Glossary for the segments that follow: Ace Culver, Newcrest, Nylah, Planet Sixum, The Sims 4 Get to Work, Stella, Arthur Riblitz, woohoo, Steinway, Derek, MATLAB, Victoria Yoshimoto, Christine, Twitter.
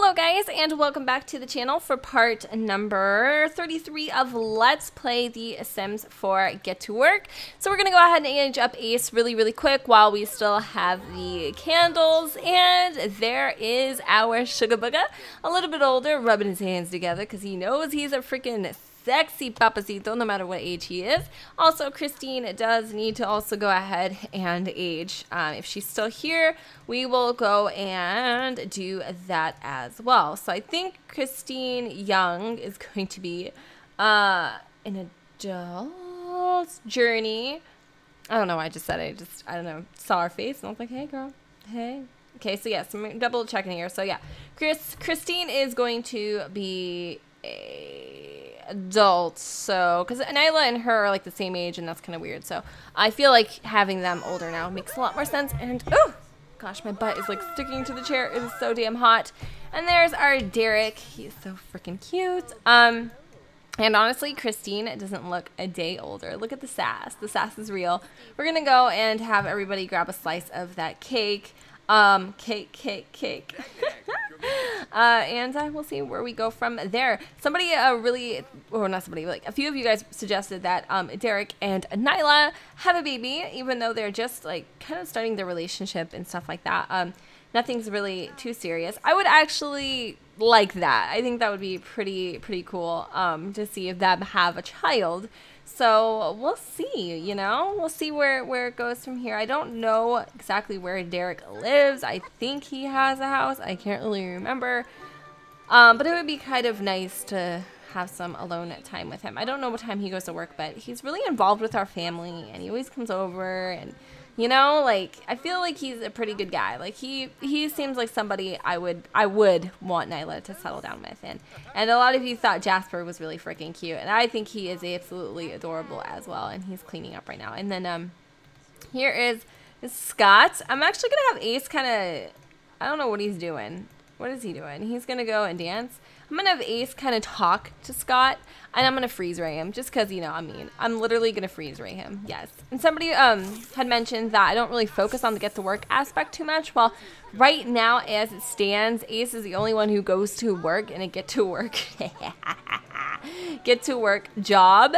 Hello guys, and welcome back to the channel for part number 33 of Let's Play The Sims 4 Get to Work. So we're gonna go ahead and age up Ace really quick while we still have the candles. And there is our Sugar Booga, a little bit older, rubbing his hands together because he knows he's a freaking sexy papacito no matter what age he is. Also, Christine does need to also go ahead and age. If she's still here, we will go and do that as well. So I think Christine Young is going to be an adult journey. I don't know why I just said it. I don't know, saw her face and I was like, hey girl, hey. Okay, so yes, I'm double checking here. So yeah, Christine is going to be adults, so because Nylah and her are like the same age, and that's kind of weird, so I feel like having them older now makes a lot more sense. And oh gosh, my butt is like sticking to the chair, it is so damn hot. And there's our Derek, he's so freaking cute. And honestly, Christine doesn't look a day older. Look at the sass, the sass is real. We're gonna go and have everybody grab a slice of that cake. Cake and we'll see where we go from there. Somebody like a few of you guys suggested that Derek and Nylah have a baby, even though they're just like kind of starting their relationship and stuff like that. Nothing's really too serious. I would actually like that. I think that would be pretty cool to see if them have a child. So we'll see, you know, we'll see where it goes from here. I don't know exactly where Derek lives. I think he has a house. I can't really remember. But it would be kind of nice to have some alone time with him. I don't know what time he goes to work, but he's really involved with our family and he always comes over and, you know, like, I feel like he's a pretty good guy. Like he seems like somebody I would want Nylah to settle down with. And a lot of you thought Jasper was really freaking cute, and I think he is absolutely adorable as well, and he's cleaning up right now. And then here is Scott. I'm actually gonna have Ace kinda, I don't know what he's doing. What is he doing? He's gonna go and dance. I'm gonna have Ace kind of talk to Scott, and I'm gonna freeze ray him just because, you know, I mean, I'm literally gonna freeze ray him. Yes. And somebody had mentioned that I don't really focus on the get to work aspect too much. Well, right now as it stands, Ace is the only one who goes to work in a get to work job.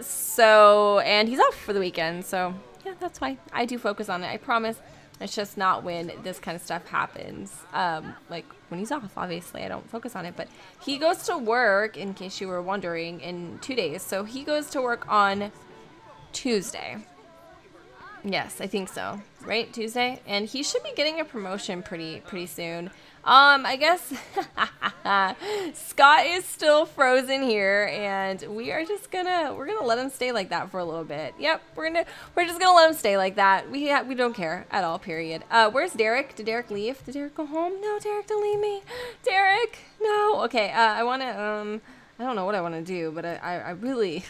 So, and he's off for the weekend, so yeah, that's why I do focus on it. I promise. It's just not when this kind of stuff happens. Like when he's off, obviously I don't focus on it, but he goes to work, in case you were wondering, in 2 days. So he goes to work on Tuesday. Yes, I think so. Right? Tuesday? And he should be getting a promotion pretty soon. I guess Scott is still frozen here, and we are just gonna, we're gonna let him stay like that for a little bit. Yep, we're just gonna let him stay like that. We don't care at all, period. Where's Derek? Did Derek leave? Did Derek go home? No, Derek, don't leave me. Derek, no. Okay, I wanna, I don't know what I wanna do, but I really,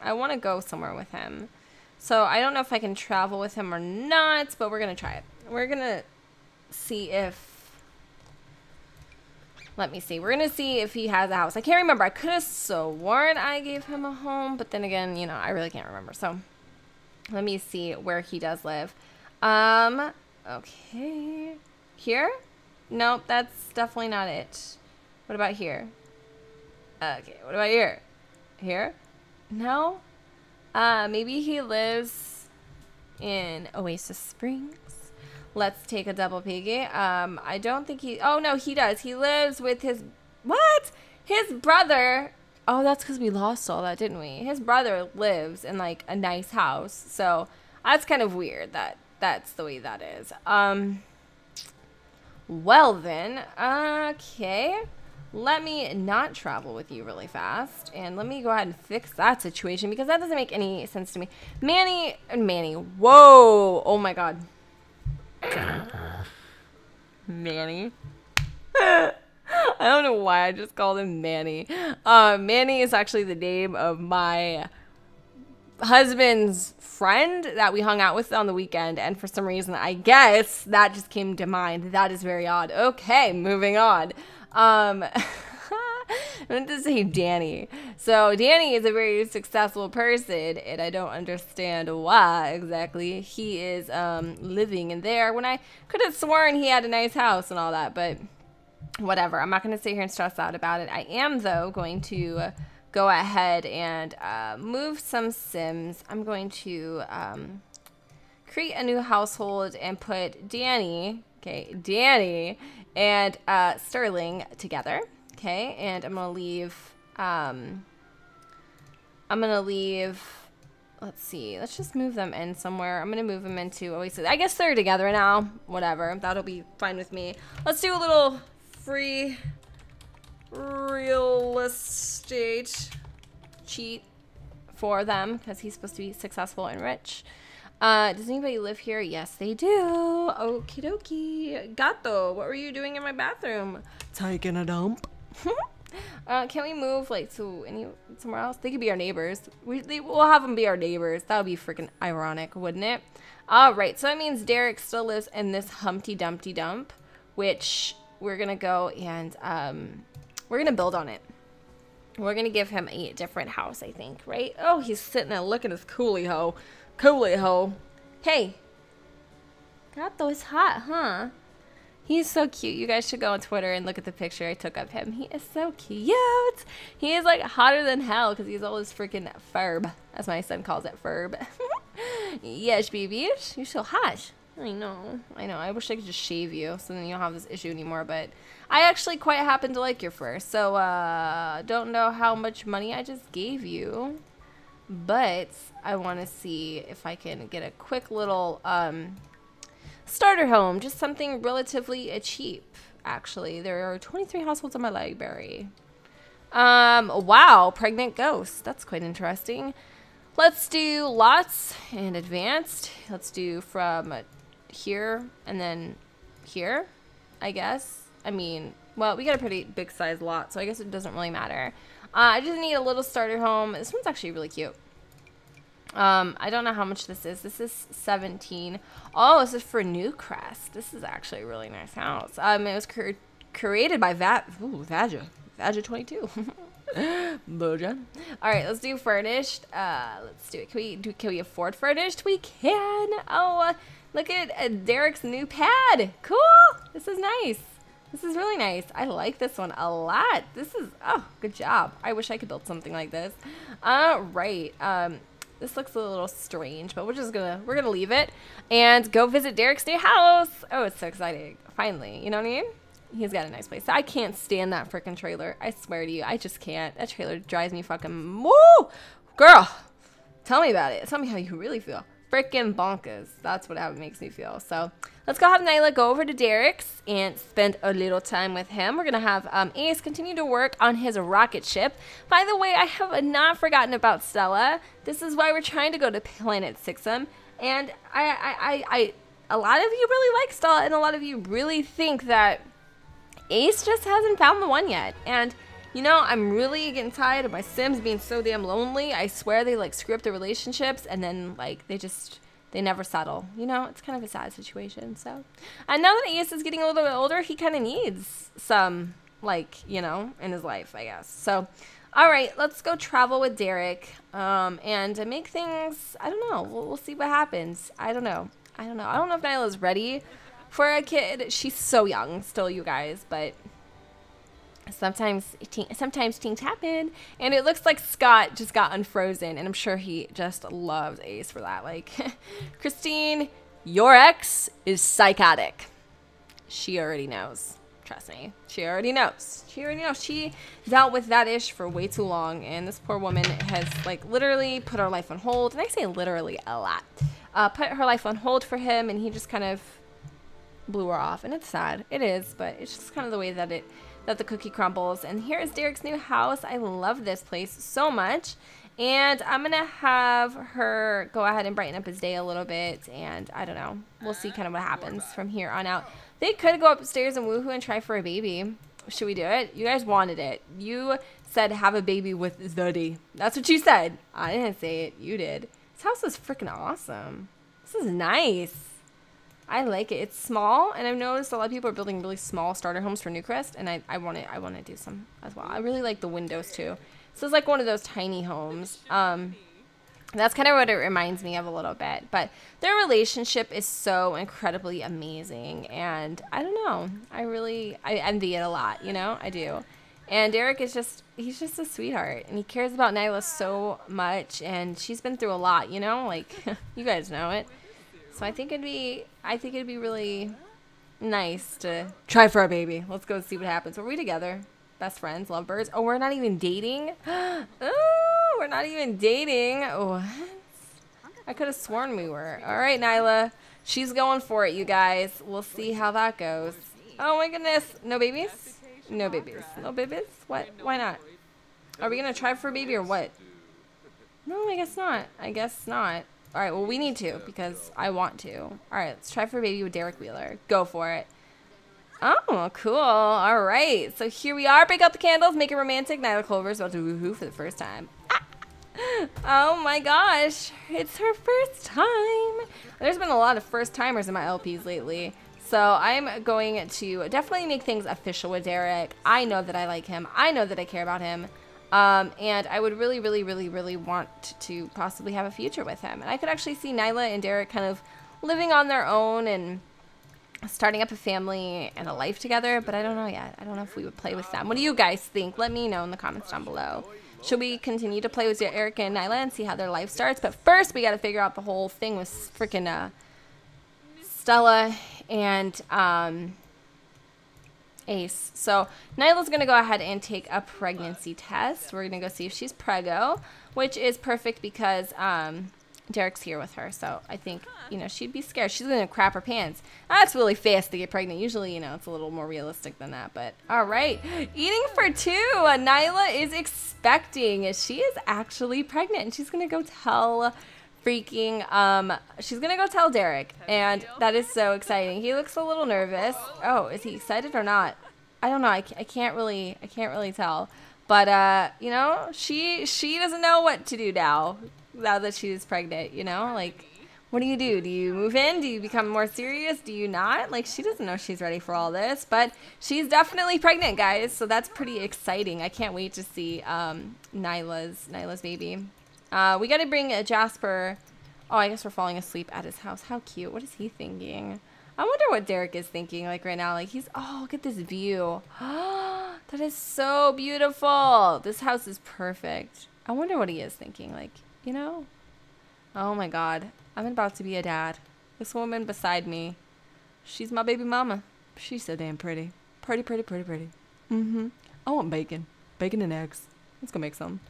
I wanna go somewhere with him. So I don't know if I can travel with him or not, but we're gonna try it. We're gonna see if, let me see. We're going to see if he has a house. I can't remember. I could have sworn I gave him a home, but then again, you know, I really can't remember. So let me see where he does live. Okay. Here? Nope, that's definitely not it. What about here? Okay, what about here? Here? No? Maybe he lives in Oasis Springs. Let's take a double peek. I don't think he, oh no, he does. He lives with his, what? His brother. Oh, that's because we lost all that, didn't we? His brother lives in like a nice house. So that's kind of weird that that's the way that is. Well then, okay. Let me not travel with you really fast, and let me go ahead and fix that situation because that doesn't make any sense to me. Manny, whoa, oh my God. Manny. I don't know why I just called him Manny. Manny is actually the name of my husband's friend that we hung out with on the weekend, and for some reason I guess that just came to mind. That is very odd. Okay, moving on. I meant to say Danny. So Danny is a very successful person, and I don't understand why exactly he is living in there when I could have sworn he had a nice house and all that, but whatever. I'm not going to sit here and stress out about it. I am, though, going to go ahead and move some Sims. I'm going to create a new household and put Danny, okay, Danny and Sterling together, okay? And I'm going to leave, let's see, let's just move them in somewhere. I'm going to move them into Oasis. I guess they're together now. Whatever. That'll be fine with me. Let's do a little free real estate cheat for them because he's supposed to be successful and rich. Does anybody live here? Yes, they do. Okie dokie. Gato, what were you doing in my bathroom? Taking a dump. Can we move like to somewhere else? They could be our neighbors. We'll have them be our neighbors. That would be freaking ironic, wouldn't it? All right, so that means Derek still lives in this Humpty Dumpty dump, which we're gonna go and we're gonna build on it. We're gonna give him a different house, I think, right? Oh, he's sitting there looking at his coolie hoe, Hey, Gato is hot, huh? He's so cute. You guys should go on Twitter and look at the picture I took of him. He is so cute. He is like hotter than hell because he's always freaking furb, as my son calls it, furb. Yes, baby, you're so hot. I know. I know. I wish I could just shave you so then you don't have this issue anymore. But I actually quite happen to like your fur. So don't know how much money I just gave you, but I want to see if I can get a quick little starter home, just something relatively cheap. Actually, there are 23 households on my library. Wow, pregnant ghosts. That's quite interesting. Let's do lots and advanced. Let's do from here and then here, I guess. I mean, well, we got a pretty big size lot, so I guess it doesn't really matter. I just need a little starter home. This one's actually really cute. I don't know how much this is. This is 17. Oh, this is for Newcrest. This is actually a really nice house. It was created by Vaja 22. Boja. All right, let's do furnished. Let's do it. Can we afford furnished? We can. Oh, look at Derek's new pad. Cool. This is nice. This is really nice. I like this one a lot. This is, oh, good job. I wish I could build something like this. All right. This looks a little strange, but we're just gonna leave it and go visit Derek's new house. Oh, it's so exciting! Finally, you know what I mean? He's got a nice place. I can't stand that freaking trailer. I swear to you, I just can't. That trailer drives me fucking woo! Girl, tell me about it. Tell me how you really feel. Freaking bonkers. That's what how it makes me feel. So let's go have Nylah go over to Derek's and spend a little time with him. We're gonna have Ace continue to work on his rocket ship. By the way, I have not forgotten about Stella. This is why we're trying to go to Planet Sixum, and a lot of you really like Stella, and a lot of you really think that Ace just hasn't found the one yet. And you know, I'm really getting tired of my Sims being so damn lonely. I swear they like screw up their relationships and then like they never settle. You know, it's kind of a sad situation. So, and now that Ace is getting a little bit older, he kind of needs some like, you know, in his life, I guess. So, all right, let's go travel with Derek and make things, I don't know. We'll see what happens. I don't know. I don't know if Nyla's ready for a kid. She's so young still, you guys, but sometimes things happen. And it looks like Scott just got unfrozen, and I'm sure he just loves Ace for that. Like, Christine, your ex is psychotic. She already knows. Trust me. She already knows. She already knows. She dealt with that ish for way too long, and this poor woman has like literally put her life on hold. And I say literally a lot. Put her life on hold for him, and he just kind of blew her off. And it's sad. It is, but it's just kind of the way that the cookie crumbles. And here is Derek's new house. I love this place so much. And I'm going to have her go ahead and brighten up his day a little bit. And I don't know. We'll see kind of what happens from here on out. They could go upstairs and woohoo and try for a baby. Should we do it? You guys wanted it. You said have a baby with Daddy. That's what you said. I didn't say it. You did. This house is freaking awesome. This is nice. I like it. It's small, and I've noticed a lot of people are building really small starter homes for Newcrest, and I want to do some as well. I really like the windows too. So it's like one of those tiny homes. That's kind of what it reminds me of a little bit. But their relationship is so incredibly amazing. And I don't know. I envy it a lot, you know? I do. And Derek is just, he's just a sweetheart. And he cares about Nylah so much. And she's been through a lot, you know? Like, you guys know it. So I think it'd be really nice to try for a baby. Let's go see what happens. Are we together? Best friends, lovebirds. Oh, we're not even dating? Oh, we're not even dating. What? I could have sworn we were. All right, Nylah. She's going for it, you guys. We'll see how that goes. Oh, my goodness. No babies? No babies. No babies? What? Why not? Are we going to try for a baby or what? No, I guess not. I guess not. All right, well, we need to because I want to. All right, let's try for a baby with Derek Wheeler. Go for it. Oh, cool. All right. So here we are. Break out the candles. Make it romantic. Nylah Culver's about to woohoo for the first time. Ah! Oh, my gosh. It's her first time. There's been a lot of first-timers in my LPs lately. So I'm going to definitely make things official with Derek. I know that I like him. I know that I care about him. And I would really, really, really, really want to possibly have a future with him. And I could actually see Nylah and Derek kind of living on their own and starting up a family and a life together, but I don't know yet. I don't know if we would play with them. What do you guys think? Let me know in the comments down below. Should we continue to play with Derek and Nylah and see how their life starts? But first, we got to figure out the whole thing with freaking Stella and Ace. So Nyla's going to go ahead and take a pregnancy test. We're going to go see if she's preggo, which is perfect because Derek's here with her, so I think, you know, she'd be scared. She's going to crap her pants. That's really fast to get pregnant. Usually, you know, it's a little more realistic than that, but all right. Eating for two. Nylah is expecting. She is actually pregnant, and she's going to go tell freaking, she's going to go tell Derek, and that is so exciting. He looks a little nervous. Oh, is he excited or not? I don't know. I can't really tell, but, you know, she doesn't know what to do now. Now that she's pregnant, you know, like, what do you do? Do you move in? Do you become more serious? Do you not? Like, she doesn't know she's ready for all this, but she's definitely pregnant, guys. So that's pretty exciting. I can't wait to see Nyla's baby. We got to bring Jasper. Oh, I guess we're falling asleep at his house. How cute. What is he thinking? I wonder what Derek is thinking, like, right now. Like, he's, oh, look at this view. That is so beautiful. This house is perfect. I wonder what he is thinking, like. You know, oh my God, I'm about to be a dad. This woman beside me, she's my baby mama. She's so damn pretty. Pretty, pretty, pretty, pretty. Mm-hmm. I want bacon. Bacon and eggs. Let's go make some.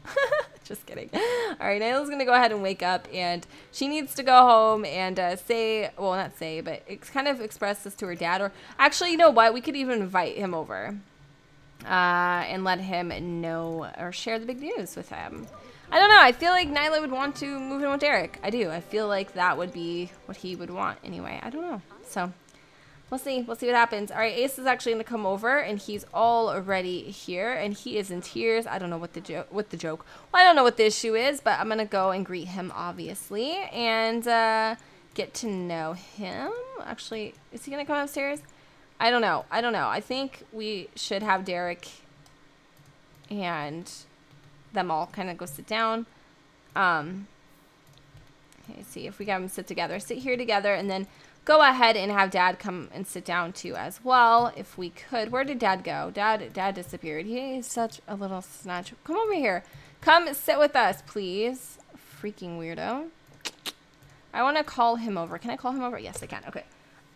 Just kidding. All right, Nyla's going to go ahead and wake up, and she needs to go home and say, well, not say, but kind of express this to her dad. Or actually, you know what? We could even invite him over and let him know or share the big news with him. I don't know. I feel like Nylah would want to move in with Derek. I do. I feel like that would be what he would want anyway. I don't know. So we'll see. We'll see what happens. All right. Ace is actually going to come over, and he's already here, and he is in tears. I don't know what the joke. Well, I don't know what the issue is, but I'm going to go and greet him, obviously, and get to know him. Actually, is he going to come upstairs? I don't know. I don't know. I think we should have Derek and them all kind of go sit down. Okay, see if we got them sit here together, and then go ahead and have Dad come and sit down too as well, if we could. Where did Dad go? Dad disappeared. He is such a little snatch. Come over here. Come sit with us, please. Freaking weirdo. I want to call him over. Can I call him over? Yes, I can. Okay.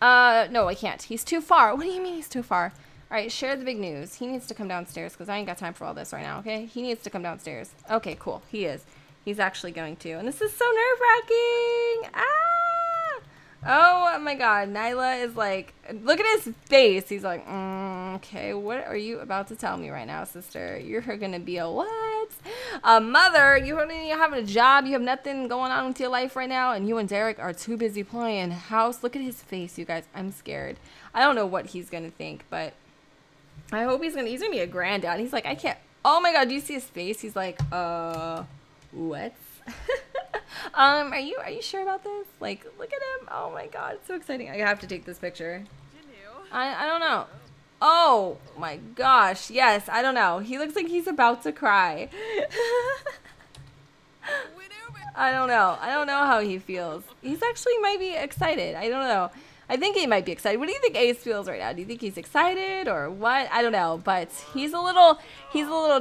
No, I can't. He's too far. What do you mean he's too far? All right, share the big news. He needs to come downstairs because I ain't got time for all this right now, okay? He needs to come downstairs. Okay, cool. He is. He's actually going to. And this is so nerve-wracking. Ah! Oh, my God. Nylah is like, look at his face. He's like, okay, what are you about to tell me right now, sister? You're going to be a what? A mother? You don't even have a job. You have nothing going on with your life right now, and you and Derek are too busy playing house. Look at his face, you guys. I'm scared. I don't know what he's going to think, but I hope he's gonna be a granddad. He's like, I can't, oh my God, do you see his face? He's like, what? Are you sure about this? Like, look at him, oh my God, it's so exciting. I have to take this picture. I don't know. Oh my gosh, yes, I don't know. He looks like he's about to cry. I don't know. I don't know how he feels. He's actually might be excited. I don't know. I think he might be excited. What do you think Ace feels right now? Do you think he's excited or what? I don't know, but he's a little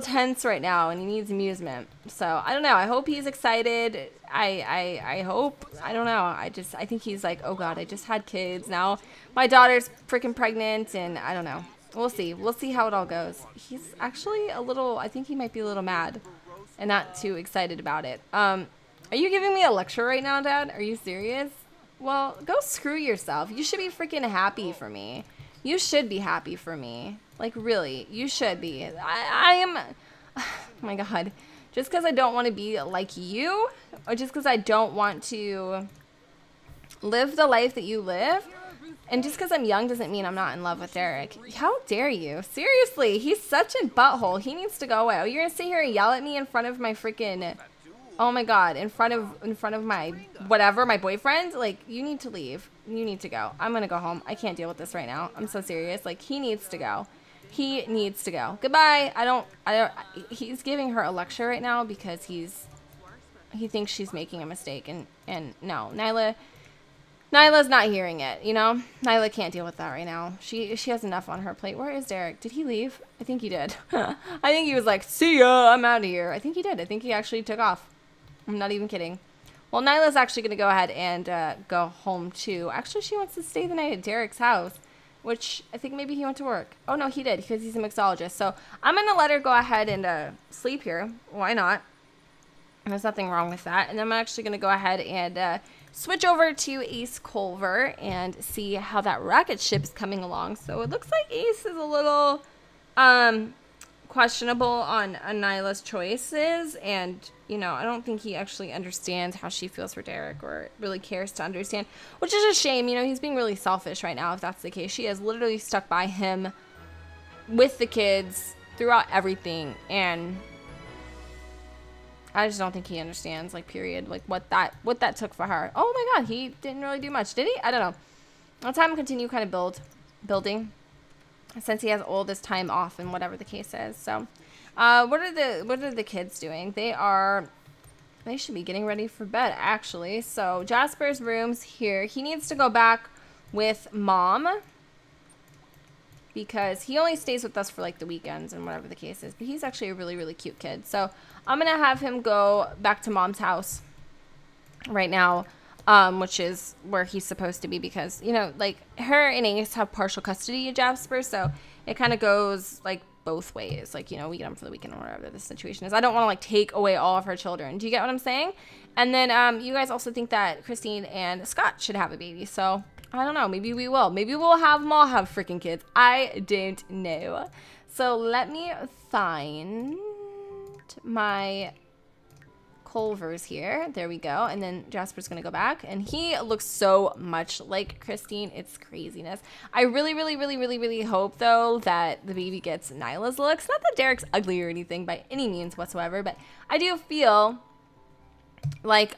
tense right now and he needs amusement. So I don't know. I hope he's excited. I hope. I don't know. I think he's like, oh God, I just had kids. Now my daughter's freaking pregnant and I don't know. We'll see. We'll see how it all goes. He's actually a little, I think he might be a little mad and not too excited about it. Are you giving me a lecture right now, Dad? Are you serious? Well, go screw yourself. You should be freaking happy for me. You should be happy for me. Like, really, you should be. I am... Oh, my God. Just because I don't want to be like you, or just because I don't want to live the life that you live, and just because I'm young doesn't mean I'm not in love with Derek. How dare you? Seriously, he's such a butthole. He needs to go away. Oh, you're going to sit here and yell at me in front of my freaking... Oh my God, in front of my whatever, my boyfriend, like, you need to leave. You need to go. I'm gonna go home. I can't deal with this right now. I'm so serious. Like, he needs to go. He needs to go. Goodbye. He's giving her a lecture right now because he thinks she's making a mistake and no, Nyla's not hearing it, you know? Nylah can't deal with that right now. She has enough on her plate. Where is Derek? Did he leave? I think he did. I think he was like, see ya, I'm out of here. I think he did. I think he actually took off. I'm not even kidding. Well, Nyla's actually going to go ahead and go home, too. Actually, she wants to stay the night at Derek's house, which I think maybe he went to work. Oh, no, he did because he's a mixologist. So I'm going to let her go ahead and sleep here. Why not? There's nothing wrong with that. And I'm actually going to go ahead and switch over to Ace Culver and see how that rocket ship is coming along. So it looks like Ace is a little questionable on Nyla's choices, and you know, I don't think he actually understands how she feels for Derek or really cares to understand, which is a shame. You know, he's being really selfish right now if that's the case. She has literally stuck by him with the kids throughout everything, and I just don't think he understands, like, period, like what that took for her. Oh my God, he didn't really do much, did he? I don't know. Let's have him continue kind of building since he has all this time off and whatever the case is. So what are the kids doing? They should be getting ready for bed, actually. So Jasper's room's here. He needs to go back with Mom because he only stays with us for like the weekends and whatever the case is, but he's actually a really, really cute kid. So I'm gonna have him go back to Mom's house right now, which is where he's supposed to be because, you know, like, her and Ace have partial custody of Jasper, so it kind of goes, like, both ways. Like, you know, we get him for the weekend or whatever the situation is. I don't want to, like, take away all of her children. Do you get what I'm saying? And then you guys also think that Christine and Scott should have a baby, so I don't know. Maybe we will. Maybe we'll have them all have freaking kids. I don't know. So let me find my... Culver's here. There we go. And then Jasper's going to go back. And he looks so much like Christine. It's craziness. I really, really, really, really, really hope, though, that the baby gets Nyla's looks. Not that Derek's ugly or anything by any means whatsoever, but I do feel like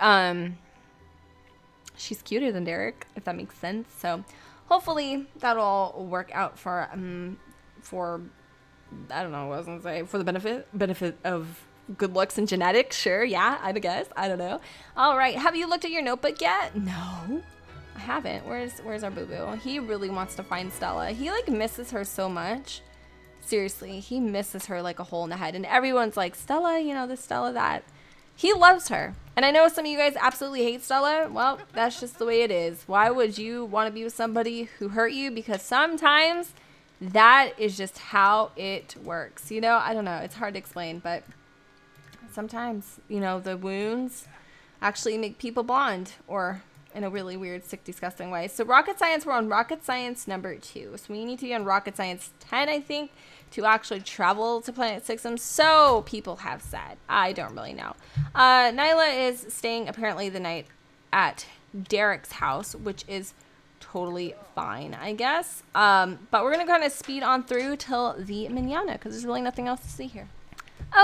she's cuter than Derek, if that makes sense. So hopefully that'll all work out for I don't know what I was going to say, for the benefit of good looks and genetics, sure, yeah, I guess. I don't know. All right, have you looked at your notebook yet? No, I haven't. Where's our boo-boo? He really wants to find Stella. He, like, misses her so much. Seriously, he misses her like a hole in the head. And everyone's like, Stella, you know, this Stella, that. He loves her. And I know some of you guys absolutely hate Stella. Well, that's just the way it is. Why would you want to be with somebody who hurt you? Because sometimes that is just how it works. You know, I don't know. It's hard to explain, but... sometimes, you know, the wounds actually make people blonde, or in a really weird, sick, disgusting way. So rocket science, we're on rocket science number 2. So we need to be on rocket science 10, I think, to actually travel to Planet Sixum. So people have said. I don't really know. Nylah is staying apparently the night at Derek's house, which is totally fine, I guess. But we're going to kind of speed on through till the manana because there's really nothing else to see here.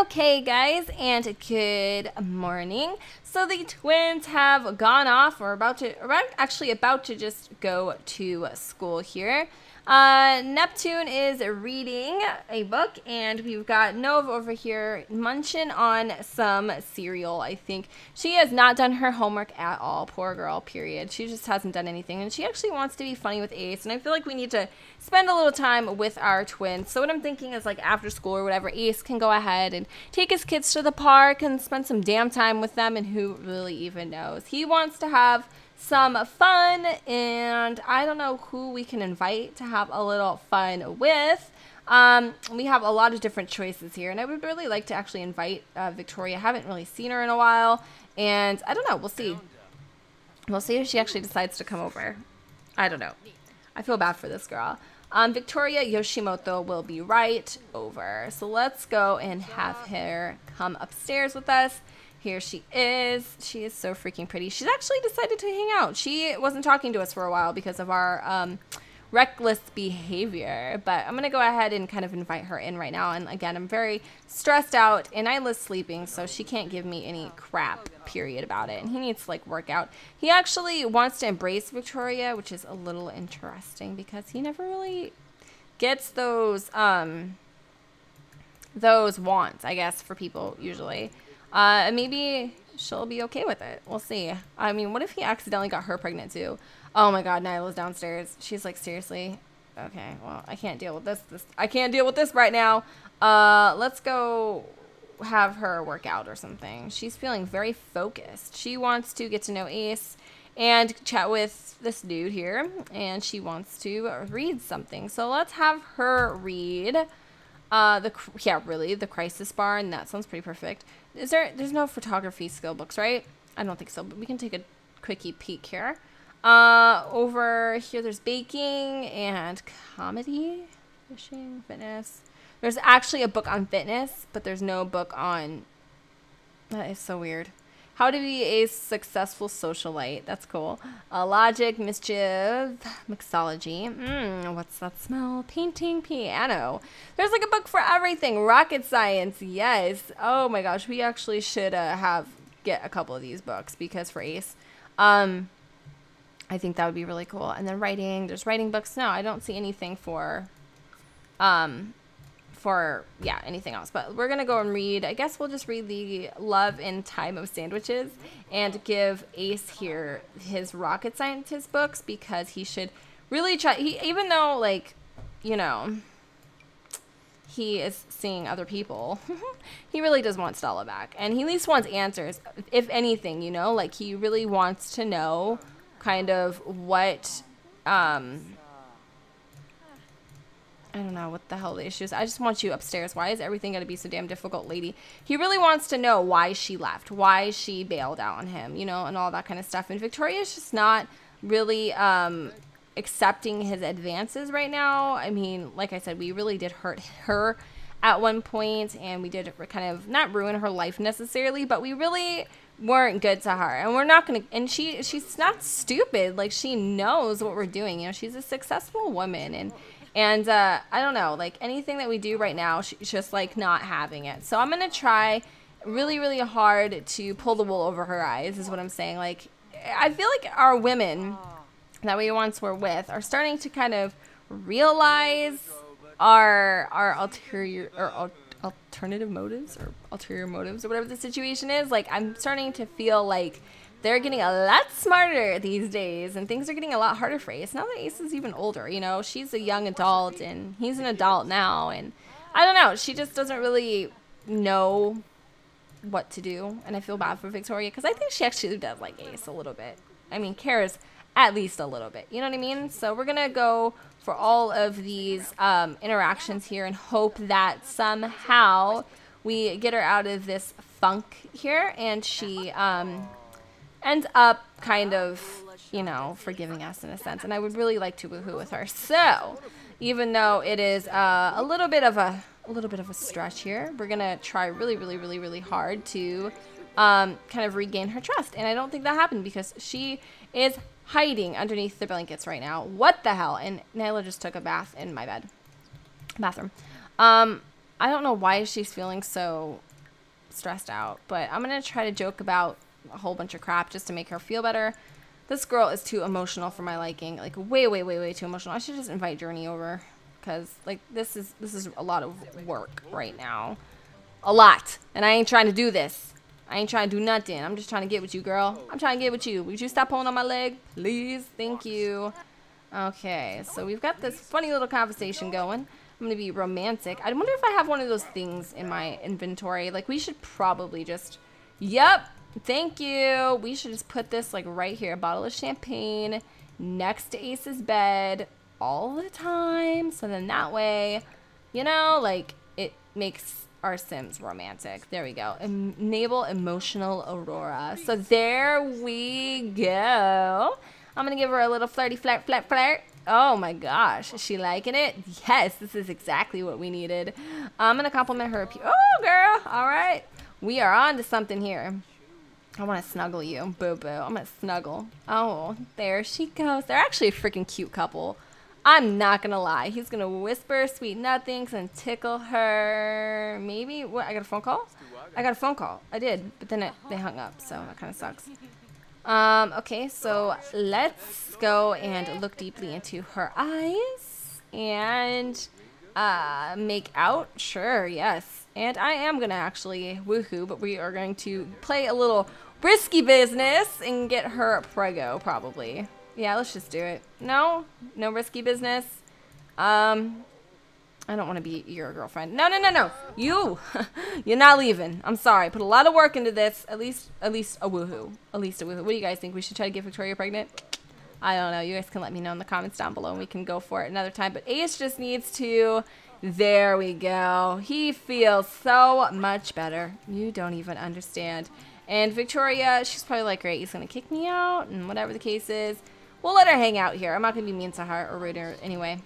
Okay, guys, and good morning. So the twins have gone off, or about to just go to school here. Neptune is reading a book, and we've got Nova over here munching on some cereal, I think. She has not done her homework at all, poor girl, period. She just hasn't done anything, and she actually wants to be funny with Ace, and I feel like we need to spend a little time with our twins. So what I'm thinking is, like, after school or whatever, Ace can go ahead and take his kids to the park and spend some damn time with them, and who really even knows? He wants to have some fun, and I don't know who we can invite to have a little fun with. We have a lot of different choices here, and I would really like to actually invite Victoria. I haven't really seen her in a while, and I don't know. We'll see. We'll see if she actually decides to come over. I don't know. I feel bad for this girl. Victoria Yoshimoto will be right over. So let's go and have her come upstairs with us. Here she is. She is so freaking pretty. She's actually decided to hang out. She wasn't talking to us for a while because of our reckless behavior, but I'm going to go ahead and kind of invite her in right now. And again, I'm very stressed out, and Nyla's sleeping, so she can't give me any crap, period, about it. And he needs to, like, work out. He actually wants to embrace Victoria, which is a little interesting because he never really gets those wants, I guess, for people usually. Maybe she'll be okay with it. We'll see. I mean, what if he accidentally got her pregnant too? Oh my God, Nyla's downstairs. She's like, seriously? Okay, well, I can't deal with this. I can't deal with this right now. Let's go have her work out or something. She's feeling very focused. She wants to get to know Ace and chat with this dude here, and she wants to read something. So let's have her read. The Crisis Bar, and that sounds pretty perfect. There's no photography skill books, right? I don't think so, but we can take a quickie peek here. Over here there's baking and comedy, fishing, fitness. There's actually a book on fitness, but there's no book on... That is so weird. How to be a successful socialite. That's cool. Logic, mischief, mixology. What's that smell? Painting, piano. There's like a book for everything. Rocket science. Yes. Oh my gosh. We actually should get a couple of these books because for Ace, I think that would be really cool. And then writing. There's writing books. No, I don't see anything for anything else, but we're gonna go and read, I guess we'll just read The Love and Time of Sandwiches and give Ace here his rocket scientist books, because he should really try. He, even though, like, you know, he is seeing other people, he really does want Stella back, and he at least wants answers, if anything, you know, like he really wants to know kind of what I don't know what the hell the issue is. I just want you upstairs. Why is everything going to be so damn difficult, lady? He really wants to know why she left, why she bailed out on him, you know, and all that kind of stuff. And Victoria's just not really accepting his advances right now. I mean, like I said, we really did hurt her at one point, and we did kind of not ruin her life necessarily, but we really weren't good to her, and we're not gonna, and she's not stupid. Like, she knows what we're doing, you know. She's a successful woman, and I don't know, like, anything that we do right now, she's just, like, not having it. So I'm going to try really, really hard to pull the wool over her eyes is what I'm saying. Like, I feel like our women that we once were with are starting to kind of realize our ulterior motives or whatever the situation is. Like, I'm starting to feel like they're getting a lot smarter these days, and things are getting a lot harder for Ace. Now that Ace is even older, you know, she's a young adult, and he's an adult now, and I don't know. She just doesn't really know what to do, and I feel bad for Victoria because I think she actually does like Ace a little bit. I mean, cares at least a little bit. You know what I mean? So we're going to go for all of these interactions here and hope that somehow we get her out of this funk here, and she... ends up kind of, you know, forgiving us in a sense. And I would really like to woohoo with her. So, even though it is a little bit of a stretch here, we're gonna try really, really, really, really hard to kind of regain her trust. And I don't think that happened because she is hiding underneath the blankets right now. What the hell? And Nylah just took a bath in my bathroom. I don't know why she's feeling so stressed out, but I'm gonna try to joke about a whole bunch of crap just to make her feel better. This girl is too emotional for my liking. Like, way too emotional. I should just invite Journey over. Because, like, this is a lot of work right now. A lot. And I ain't trying to do this. I ain't trying to do nothing. I'm just trying to get with you, girl. I'm trying to get with you. Would you stop pulling on my leg? Please? Thank you. Okay. So we've got this funny little conversation going. I'm going to be romantic. I wonder if I have one of those things in my inventory. Like, we should probably just... Yep. Thank you. We should just put this, like, right here. A bottle of champagne next to Ace's bed all the time. So then that way, you know, like, it makes our Sims romantic. There we go. Enable emotional aurora. So there we go. I'm going to give her a little flirty flirt. Oh my gosh. Is she liking it? Yes, this is exactly what we needed. I'm going to compliment her. Oh, girl. All right. We are on to something here. I want to snuggle you, boo-boo. I'm going to snuggle. Oh, there she goes. They're actually a freaking cute couple. I'm not going to lie. He's going to whisper sweet nothings and tickle her. Maybe. What? I got a phone call? I got a phone call. I did. But then they hung up, so that kind of sucks. Okay, so let's go and look deeply into her eyes and make out. Sure, yes. And I am going to actually woohoo, but we are going to play a little risky business and get her prego, probably. Yeah, let's just do it. No risky business. I don't want to be your girlfriend. No. You're not leaving. I'm sorry. Put a lot of work into this. At least a woohoo. What do you guys think? We should try to get Victoria pregnant? I don't know. You guys can let me know in the comments down below and we can go for it another time. But Ace just needs to... There we go. He feels so much better. You don't even understand. And Victoria, she's probably like, great, he's going to kick me out and whatever the case is. We'll let her hang out here. I'm not going to be mean to her or rude to her anyway.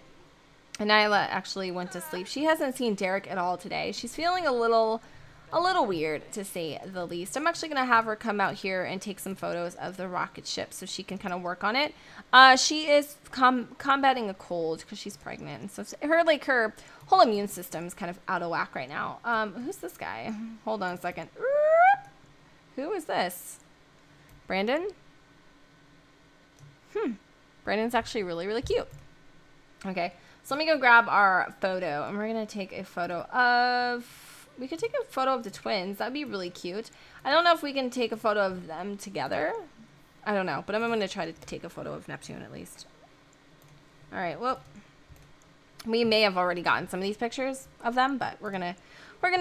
And Nylah actually went to sleep. She hasn't seen Derek at all today. She's feeling a little weird, to say the least. I'm actually going to have her come out here and take some photos of the rocket ship so she can kind of work on it. She is combating a cold because she's pregnant. And so her whole immune system is kind of out of whack right now. Who's this guy? Hold on a second. Who is this? Brandon? Brandon's actually really cute. Okay. So let me go grab our photo, and we're going to take a photo of, we could take a photo of the twins. That'd be really cute. I don't know if we can take a photo of them together. I don't know, but I'm going to try to take a photo of Neptune at least. All right. Well, we may have already gotten some of these pictures of them, but we're going to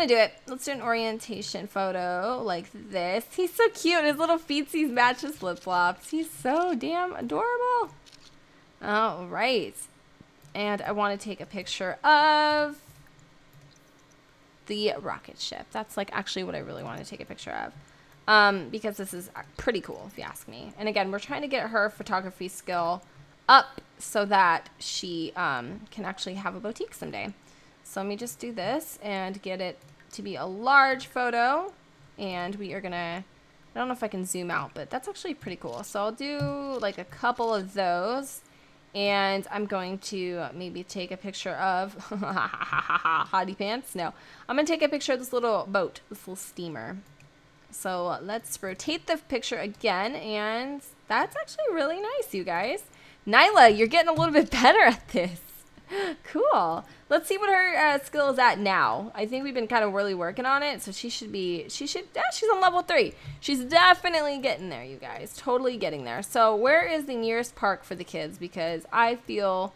do it. Let's do an orientation photo like this. He's so cute. His little feetsies match his flip-flops. He's so damn adorable. All right. And I want to take a picture of the rocket ship. That's, like, actually what I really want to take a picture of. Because this is pretty cool, if you ask me. And, again, we're trying to get her photography skill up so that she can actually have a boutique someday. So let me just do this and get it to be a large photo. And we are going to... I don't know if I can zoom out, but that's actually pretty cool. So I'll do, like, a couple of those. And I'm going to maybe take a picture of hottie pants. No, I'm going to take a picture of this little boat, this little steamer. So let's rotate the picture again. And that's actually really nice, you guys. Nylah, you're getting a little bit better at this. Cool. Let's see what her skill is at now. I think we've been kind of really working on it. So she's on level 3. She's definitely getting there, you guys. Totally getting there. So where is the nearest park for the kids? Because I feel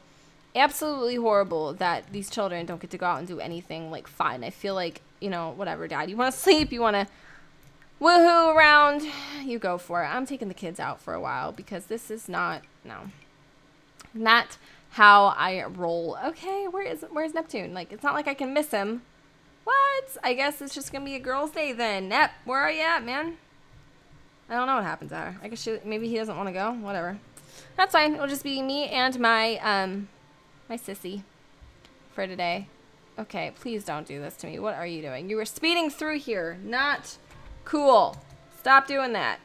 absolutely horrible that these children don't get to go out and do anything like fun. I feel like, you know, whatever, Dad. You want to sleep? You want to woohoo around? You go for it. I'm taking the kids out for a while because this is not how I roll. Okay, where's Neptune? Like, it's not like I can miss him. What? I guess it's just gonna be a girls' day then. Nep, where are you at, man? I don't know what happened to her. I guess maybe he doesn't want to go. Whatever. That's fine. It'll just be me and my my sissy for today. Okay, please don't do this to me. What are you doing? You were speeding through here. Not cool. Stop doing that.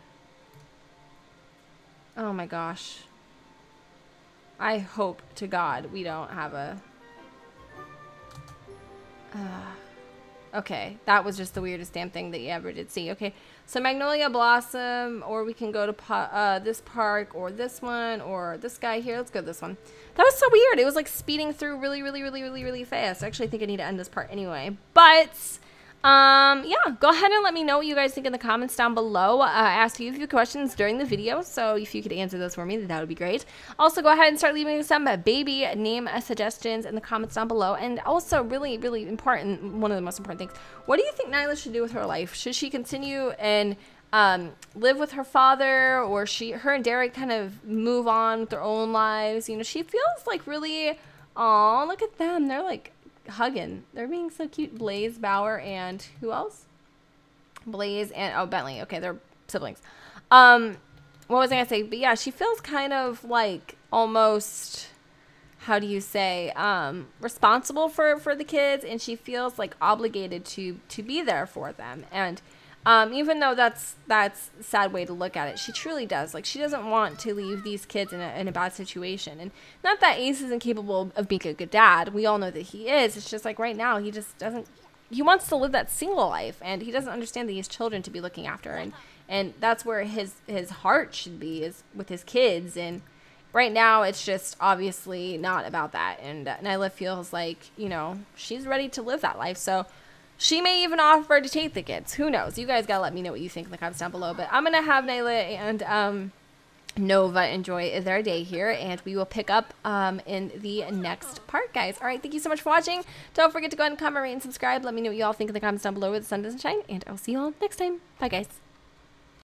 Oh my gosh. I hope to God we don't have a... Okay, that was just the weirdest damn thing that you ever did see. Okay, so Magnolia Blossom, or we can go to this park, or this one, or this guy here. Let's go to this one. That was so weird. It was like speeding through really fast. I actually think I need to end this part anyway. But, yeah, go ahead and let me know what you guys think in the comments down below. I asked you a few questions during the video, so if you could answer those for me, that would be great. Also, go ahead and start leaving some baby name suggestions in the comments down below. And also, really important, one of the most important things, what do you think Nylah should do with her life? Should she continue and live with her father, or her and Derek kind of move on with their own lives? You know, she feels like really, oh, look at them, they're like hugging, they're being so cute. Blaze, Bauer, and who else? Blaze and oh, Bentley. Okay, they're siblings. What was I gonna say? But yeah, she feels kind of like almost, how do you say, responsible for the kids, and she feels like obligated to be there for them. And even though that's a sad way to look at it, she truly does. Like, she doesn't want to leave these kids in a bad situation. And not that Ace isn't capable of being a good dad. We all know that he is. It's just like right now he just doesn't. He wants to live that single life, and he doesn't understand that he has children to be looking after. And that's where his heart should be, is with his kids. And right now it's just obviously not about that. And Nylah feels like, you know, she's ready to live that life. So she may even offer to take the kids. Who knows? You guys gotta let me know what you think in the comments down below. But I'm gonna have Nylah and Nova enjoy their day here, and we will pick up in the next part, guys. All right, thank you so much for watching. Don't forget to go ahead and comment, rate, and subscribe. Let me know what you all think in the comments down below where the sun doesn't shine, and I'll see you all next time. Bye, guys.